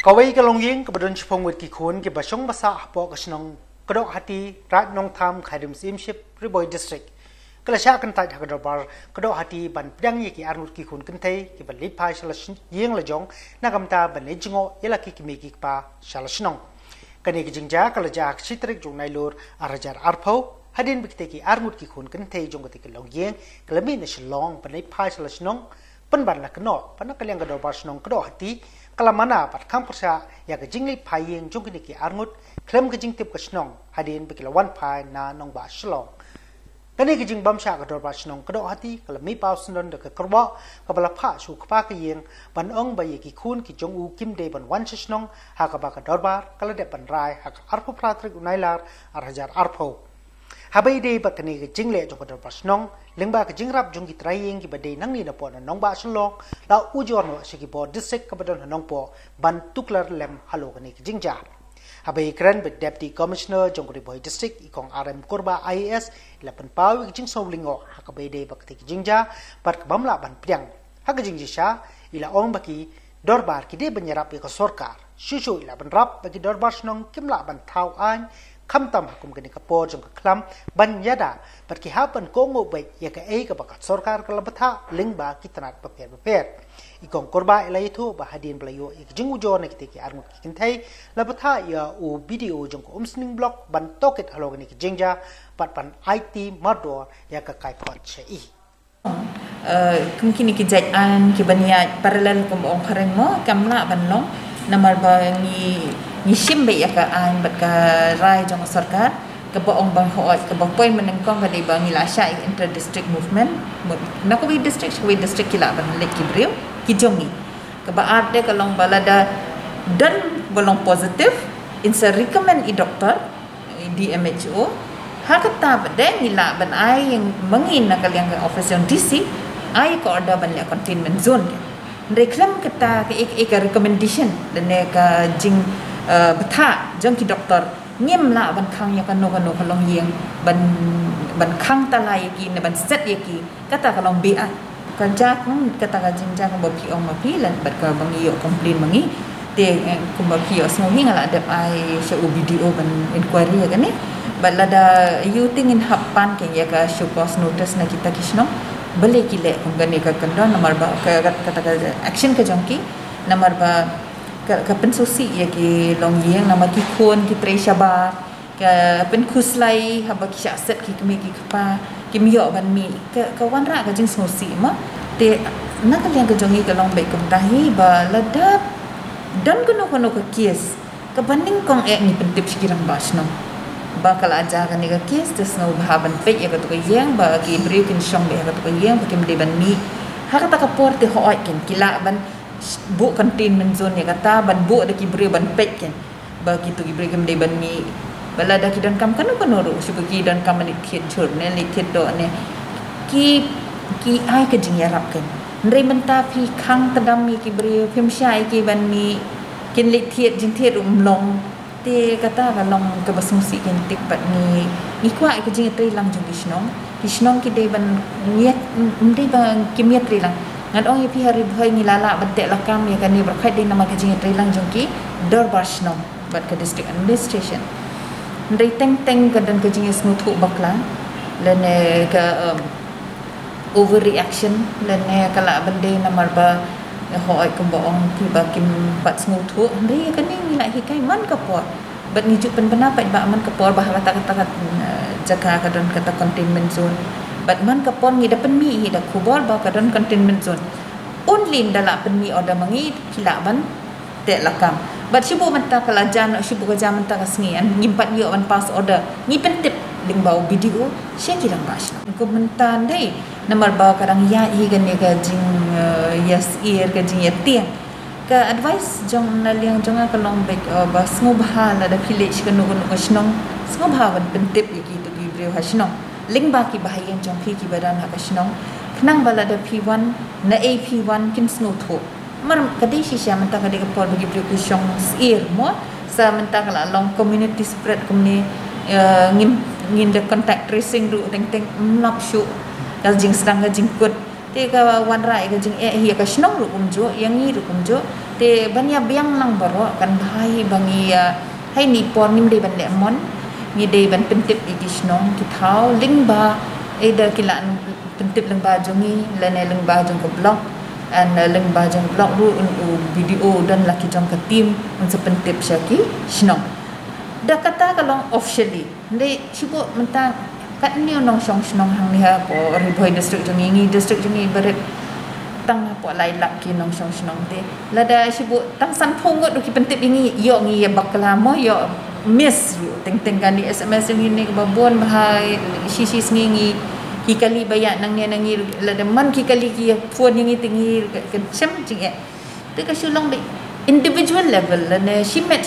Kawai kalongyeng kebadan cipong wet kikun ke basong basa ahpo kasinong kedok hati rat nong tam khadim simship riboy district. Kelasya kentai hakadobar kedok hati ban pedang yeki arnut kikun kentai ke balipai salas yeng lejong nagamta ban ejingo yelaki kimiki pa salas nong. Kani kijingja kalaja citrik jong nailur arajar arpo hadin bikteki arnut kikun kentai jong ketik longyeng kelamin selong balipai salas nong penbarlah kenok panak kaliang kadobar senong kedok hati kalamana pat kampersa ya kejingli payeng jongkini ki arngut klem kejing tip kesnong hadin bekilawan pai na nong ba selong kani kejing bamsa kador ba senong kedok hati kalami pau sendon de kerbo kabala pha su kpa kayeng ban ong ba yeki kun ki jong u kim de ban wan senong ha ka ba kador ba kala de ban rai ha arpu pratrik unailar arhajar arpo habai de ba kani kejing le jong kador ba senong lengba kejing rap jong ki trayeng ki badai nang ni na po na nong ba selong la ujor no seki bo disek kabadan nong po ban tuklar lem halo kani kejing ja Habai keren be Deputy Commissioner Jongkori Boy District ikong RM Korba IAS lapan pau kijing sawlingo hakabai dei bakti kijing ja par kabamla ban priang hakajing jisha ila ong baki dorbar kide benyerap ke sorkar susu ila benrap bagi dorbar snong kimla ban thau an kamtam hakum kini kapo jong klam ban yada par ki hapan kongo bai yaka ei ka bakat sorkar kalabtha lingba kitanat paper Ikong korba ila itu bahadin belayu ikjing ujor na kitiki armut kikintai labata ya u video jong ko umsning blog ban toket halogani kijingja pat pan IT mardor ya ka kai pot sei kemkini kijaj an kibaniat paralel kom ong khareng mo kamla banlong namar bangi ni simbe ya ka an bat ka rai jong sarkar kebaong bang hoat kebang poin menengkong kadai bangi lasha inter district movement nakowi district we district kila ban lek kibriu kijong ni kebaat de kalong balada dan bolong positif insa recommend i doktor DMHO hakata bade ngila ban ai yang mengin nakal yang office yang DC ai ko order ban le containment zone reklam kata ke ek recommendation dan ka jing betha jong ki doktor ngim la ban khang ya kanu kalong yeng ban khang talai ki ban set yeki kata kalong ba kerja pun katakan jenjang kembali orang mapi dan berkah bangi yo komplain bangi te kembali yo semua ni ngalah ada ai show video ban inquiry kan ni balada you tingin hapan ke ya ka show post notice na kita kisno beli kile kongani ka kendo nomor ba katakan action ke jongki nomor ba ka pensusi ya ki long yang nama ki kun ki tresha ba ka penkuslai habaki syasat ki kemi ki kapa kim yo ban mi ka wan ra ka jing sosi ma te nak liang ka jongi ka long be kum tahi ba ladap dan kono ka kies ka banding kong ek ni pentip sikirang basno ba kala aja ka ni ka kies tes no bahaban pek ya ka tu yang ba ki breaking song be ka tu yang pakem de ban mi hak ta ka por te hoat ken kila ban bu containment zone ya kata ban bu de ki bre ban pek ken ba ki tu ki bre kem de ban mi balada ki don kam kanu konoru subagi don kam ni khet chur ne ni khet do ne ki ai ke jing yarap ken nrei menta phi khang tadam mi ki bri phim shai ki ban mi kin lik thiet jing thiet umlong te kata balong ke basungsi ken tik pat ni ni kwa ke jing tri lang jong kishnong ki de ban niat mdei ban kim yat tri lang ngan ong ye phi hari bhoi ni lala ban te lakam ye kan ni berkhai de nama ke jing tri lang jong ki dor barsnom bat ke district administration Nrei teng-teng kadang kejingnya semutuk baklang lene ka overreaction lene kala bende namar ba hoi kemboong ki bakim pat semutuk nrei kene ngila hikai man kapor bat niju pen pendapat ba man kapor bah kata-kata jaga kadang kata containment zone bat man kapor ngi dapen mi dak kubor ba kadang containment zone only ndala pen mi order mangi kila ban te lakam Bat sibuk mentah kelajan, sibuk kerja mentah kesini, ngimpat yo on pass order, ngipentip ling bau video, saya kira basna. Kau mentah deh, nomor bau kadang ya ikan ni kajing yes ear kajing ya tiang. Ke advice jong naliang jonga kelong baik bas ngubah ada village ke nukun nukasnong, ngubah ban pentip iki tu video hasnong. Ling baki bahaya jong pi kibaran hakasnong, kenang balada P1 na AP1 kin snow Mar kadai sisya mentang kadai kapor bagi beliau syong seir mo sa mentang la long community spread komni ngin the contact tracing ru teng mlap syu dal jing sedang jing kut te ka wan rai ka jing e hi ka snong ru umjo yang ni ru umjo te banya biang nang baro kan bahai bangi hai nipon nim de ban lemon ni de ban pentip di snong tu thau lingba eda kilan pentip lingba jongi lane lingba jong ko blog an lingba jong blog ru video dan laki jong ke tim unsa pentip syaki snong da kata kalong officially le sibo mentang kat ni nong song snong hang ni ha ko riboi district jongi baret tang apa lai laki nong song snong te lada sibu tang san phongot do ki pentip ini yo ngi baklamo yo miss teng-teng kan di SMS ini ke babon bahai sisi ngi kikali bayak nang nang ngi lada man kikali ki phone ngi tingi kencem jing e te ka sulong be individual level lana shimet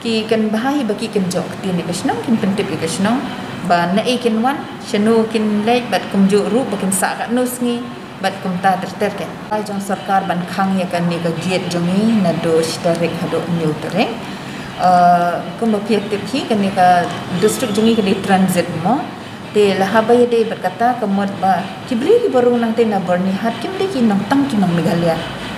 ki kan bahai bagi kenjok ti ni besnong kin pentip ki besnong ba na ikin wan shanu kin lek bat kumjuk ru bakin sa kat nus ngi bat kumta terterken ai jong sarkar ban khang ya kan ni ka giet jongi na do starik hado new tereng kumba piatik ki kan ni ka district jongi ka di transit mo te lahabai de berkata kemot ba kibli ki baru nang te na berni hat kimli ki nang tang ki nang Meghalaya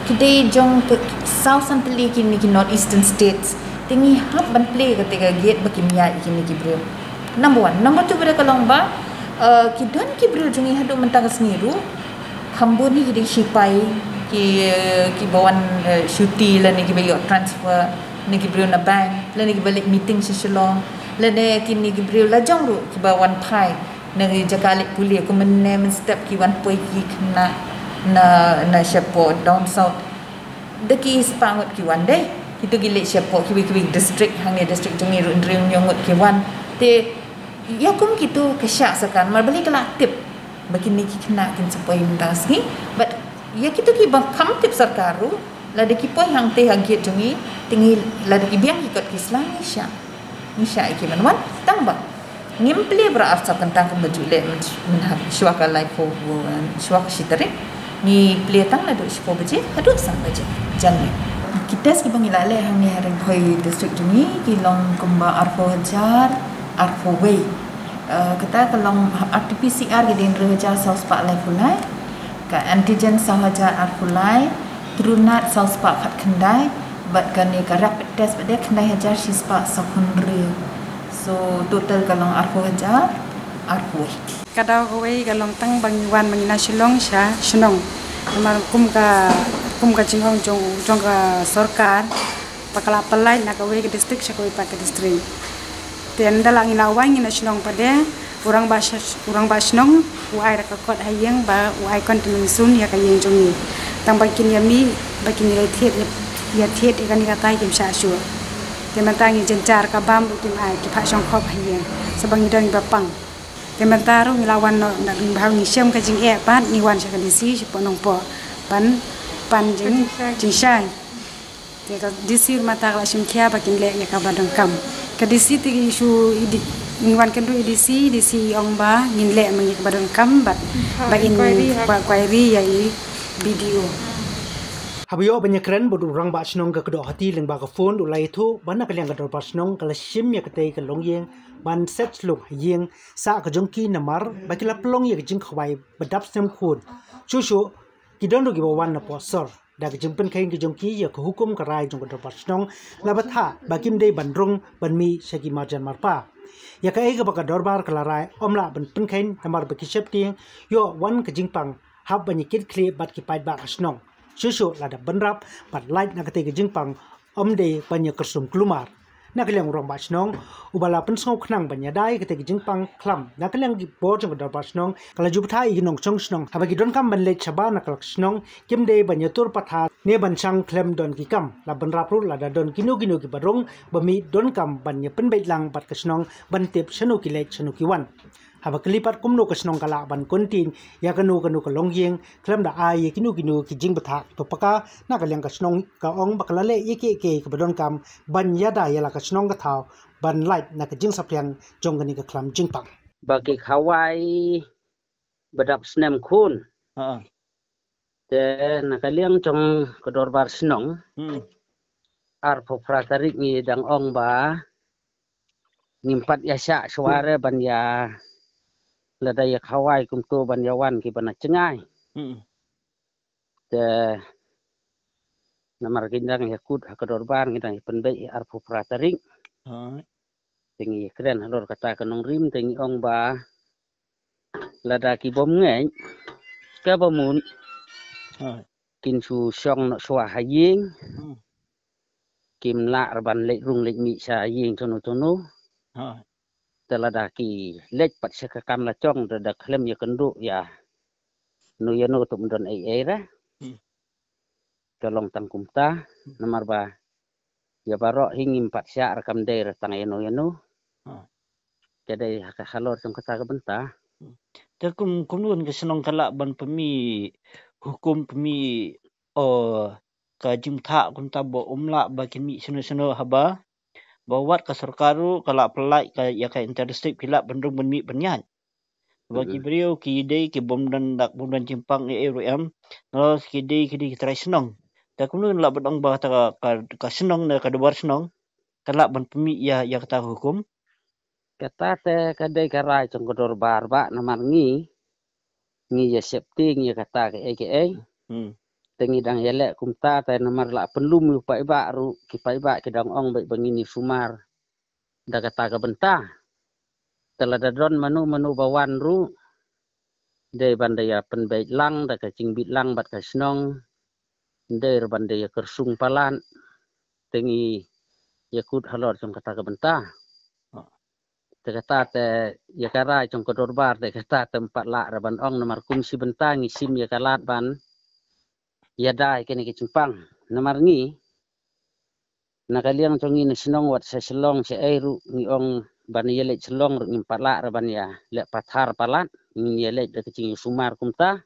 kidei jong south santli ki ni ki north eastern states tingi hab ban play ka te ka giet ba kimya ki ni ki bro number 1 number 2 beraka lomba ki don ki bro jongi hado mentang seniru Kambu ni jadi sipai ki bawan syuti la ni ki bayo transfer ni ki brio na bank la ni ki balik meeting seselong la ne ki ni ki brio la jong ru ki bawan pai na ki jakalik puli ko menem step ki wan poi ki kena na shepo down south de ki spangot ki wan deh itu gile shepo ki district hangi district jungi ru ndrim nyongot ki wan te yakum kitu kesyak sakan mar balik kelak tip begini kita nak kin sepoi mentas ni but ya kita ki bang kam tip sarkaru la de ki poi hang te hagiet jungi tingi la de ki biang ikot kislang nisha ki manwan tamba ngimple bra afsa tentang kembajule menhab syuaka life for syuaka sitare ni ple tang la do sipo beje hadu sang beje janni kita ski bang ilale hang ni hareng khoi district jungi ki long kumba arfo hajar arfo way kita kalau RT-PCR ke den reja sauspak lai pulai ka antigen sahaja arpulai turunat sauspak khat kendai bat kan ni ka rapid test bade kendai hajar sispak sakundri so total kalau arpo hajar arpo kada goi kalau tang bangwan mangina silong sha senong amar kumka jingong jong ka sarkar pakala pelai nak goi ke district sakoi pak ke district tenda lang ilawang ina shinong pade urang ba shinong uai rakakot hayang ba uai kontinung sun ya kayang jongi tang bakin yami bakin ya tiet ikan ikata kim syasu temantang i jencar kabam utim ai ki pha song khop hayang sabang idon bapang temantaru ilawan no nak bang ni sem ka jing e pat ni wan saka disi siponong po pan jing syai tega disi mata la sim kia bakin le ya kabadong kam kadisi ti isu niwan kendu edisi disi ongba nginle mengi kepada kam bat bain query yai video habio banyakran bodurang ba snong ka kedok hati leng ba ka phone ulai thu banak leng ka dor ba snong ka sim yak tei ka longyeng ban set lung yeng sa ka jongki namar bakila plong yak jing khwai badap sem khun chuchu kidon ru gi bawan na posor dak jimpen kain ke jongki ya ke hukum ke rai jong ke pasnong labatha bakim dei bandrung banmi segi marjan marpa ya ka ega baka dorbar kelarai omla benpen kain namar bakishap ti yo wan ke jingpang hab banyikit kli bat ki pai ba kasnong susu lada benrap pat light nak te ke jingpang om dei banya kersum kelumar nak leng rong basnong ubala pensong khnang banya dai ke te ke jingpang khlam nak leng gi bo jong ke pasnong kala jubtha i nong chong snong haba gi don kam ban le chaba nak snong kim dei banya tur patha ne bancang klem don ki kam la ban rapru la don gino ki barong bami don kam ban ye pen bait lang pat kasnong ban tip shanu ki le shanu ki wan haba klipat kumno kasnong kala ban kontin ya kanu kalongyeng klem da ai gino ki jing batha to paka na kaleng kasnong ka ong bakla le ek ka don kam ban yada ya la kasnong ka thaw ban light na ka jing sapyang jong gani ka klam jing pang bagi khawai badap snem khun te nakaliang chong kedor bar snong arpo pratarik ni dang ong ba ngimpat yasya suara banya ladaya khawai kumtu banyawan ki bana cengai te namar gindang yakut hakador ban gindang pendai arpu pratering tengi keren hador kata kanong rim tengi ong ba ladaki bom ngai ka bamun kin su syong no swa haying kim la ban lek rung lek mi sa ying tono tono teladaki lek pat sekakam la chong da klem ya kendu ya no ya no tum don ai era tolong tangkum ta nomor ba ya barok hingim pat sya rakam daer tang eno yano jadi hak halor tong kata benta ta kum kumlun ke senong kala ban pemi hukum pemi kajim tak kun tabo umla bakin mi seno-seno haba bawat ka sarkaru kala pelai ka ya ka interstik pila bendung ben mi benyan bagi beliau ki dei ki bom dan dak bom dan cimpang e rom no ki dei ki trai senong takunun la bedong ba ta ka senong na ka debar senong kala ban pemi ya ya kata hukum kata te kadai karai cong kedor barba namar ngi ya septing ya kata ke tengi dang yelek kumta ta namar la pelum yu pai ba ru ki pai ba kedang ong baik bangini sumar da kata ka bentah teladadon manu bawan ru dei bandaya pen baik lang da ka cingbit lang bat ka senong dei bandaya kersung palan tengi yakut halor cong kata ka bentah Tekata ya karai cong kedor bar tekata tempat lak raban ong nomor kumsi bentang isim ya kalat ban ya dai kene ke cimpang nomor ni nakaliang congi senong wat se selong se airu ni ong ban yelek selong ru ngimpat lak raban ya lek pathar palat ni yelek de kecing sumar kumta